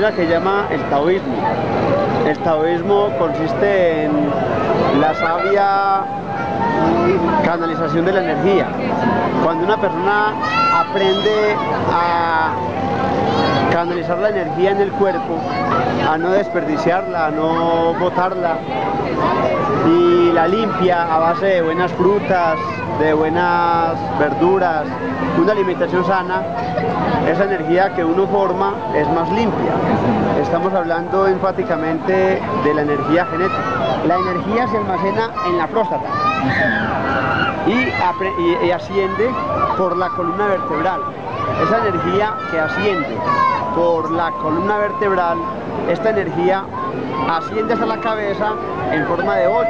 doctrina que llama el taoísmo. El taoísmo consiste en la sabia canalización de la energía. Cuando una persona aprende a canalizar la energía en el cuerpo, a no desperdiciarla, a no botarla, y la limpia a base de buenas frutas, de buenas verduras, una alimentación sana, esa energía que uno forma es más limpia. Estamos hablando enfáticamente de la energía genética. La energía se almacena en la próstata y asciende por la columna vertebral. Esa energía que asciende por la columna vertebral, esta energía asciende hasta la cabeza en forma de 8.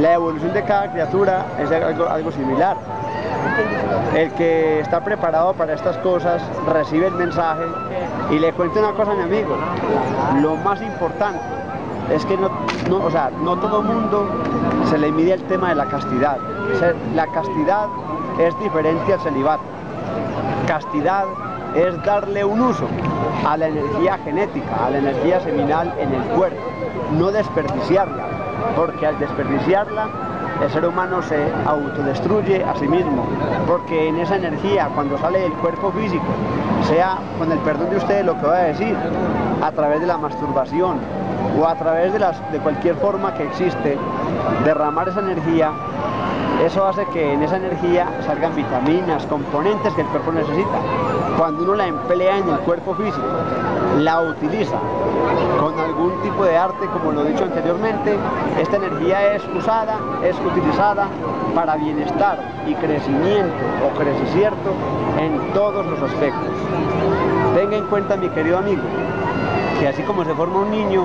La evolución de cada criatura es algo similar. El que está preparado para estas cosas recibe el mensaje. Y le cuento una cosa, mi amigo, lo más importante es que no todo mundo se le mide el tema de la castidad. O sea, la castidad es diferente al celibato. Castidad es darle un uso a la energía genética, a la energía seminal en el cuerpo, no desperdiciarla, porque al desperdiciarla el ser humano se autodestruye a sí mismo, porque en esa energía, cuando sale del cuerpo físico, sea, con el perdón de ustedes lo que voy a decir, a través de la masturbación o a través de cualquier forma que existe, derramar esa energía, eso hace que en esa energía salgan vitaminas, componentes que el cuerpo necesita. Cuando uno la emplea en el cuerpo físico, la utiliza con algún tipo de arte, como lo he dicho anteriormente, esta energía es usada, es utilizada para bienestar y crecimiento o crecimiento en todos los aspectos. Tenga en cuenta, mi querido amigo, que así como se forma un niño,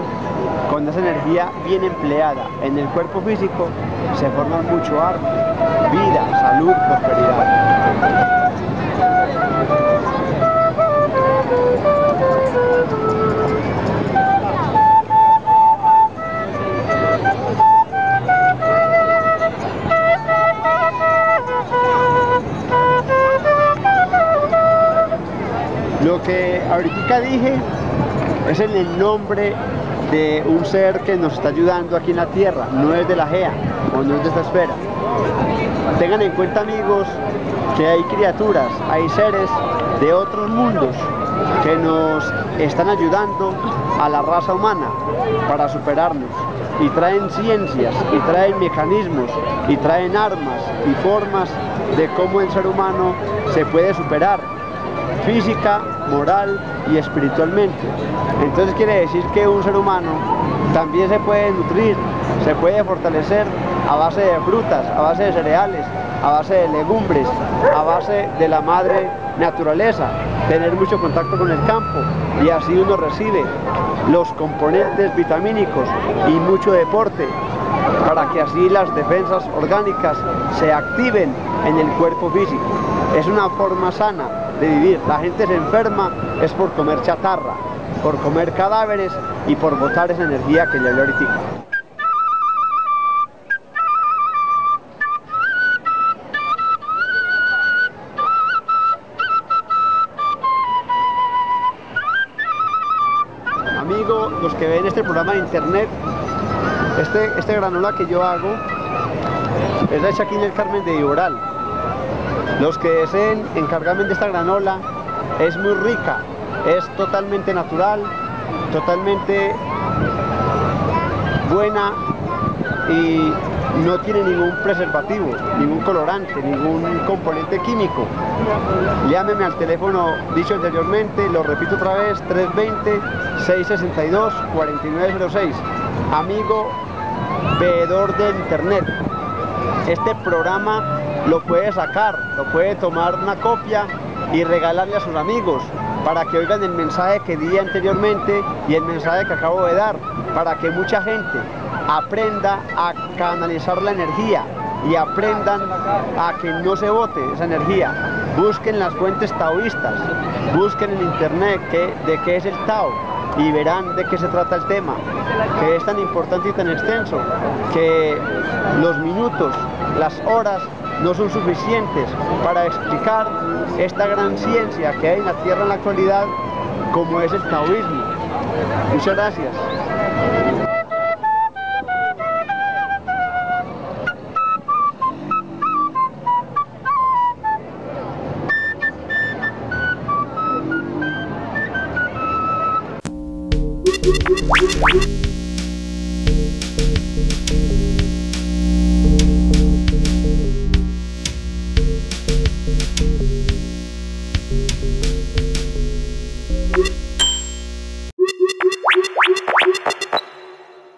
con esa energía bien empleada en el cuerpo físico, se forma mucho arte, vida, salud, prosperidad. Lo que ahorita dije es en el nombre de un ser que nos está ayudando aquí en la Tierra, no es de la Gea o no es de esta esfera. Tengan en cuenta, amigos, que hay criaturas, hay seres de otros mundos que nos están ayudando a la raza humana para superarnos, y traen ciencias, y traen mecanismos, y traen armas y formas de cómo el ser humano se puede superar física, moral y espiritualmente. Entonces quiere decir que un ser humano también se puede nutrir, se puede fortalecer a base de frutas, a base de cereales, a base de legumbres, a base de la madre naturaleza, tener mucho contacto con el campo, y así uno recibe los componentes vitamínicos y mucho deporte, para que así las defensas orgánicas se activen en el cuerpo físico. Es una forma sana de vivir. La gente se enferma es por comer chatarra, por comer cadáveres y por botar esa energía que le hablé ahorita. Amigos, los que ven este programa de internet, este granola que yo hago es hecha aquí en el Carmen de Iboral. Los que deseen encargarme de esta granola, es muy rica, es totalmente natural, totalmente buena y no tiene ningún preservativo, ningún colorante, ningún componente químico. Llámeme al teléfono dicho anteriormente, lo repito otra vez, 320-662-4906. Amigo veedor de internet, este programa lo puede sacar, lo puede tomar una copia y regalarle a sus amigos para que oigan el mensaje que di anteriormente y el mensaje que acabo de dar, para que mucha gente aprenda a canalizar la energía y aprendan a que no se bote esa energía. Busquen las fuentes taoístas, busquen en internet de qué es el Tao y verán de qué se trata el tema, que es tan importante y tan extenso que los minutos las horas no son suficientes para explicar esta gran ciencia que hay en la Tierra en la actualidad, como es el taoísmo. Muchas gracias.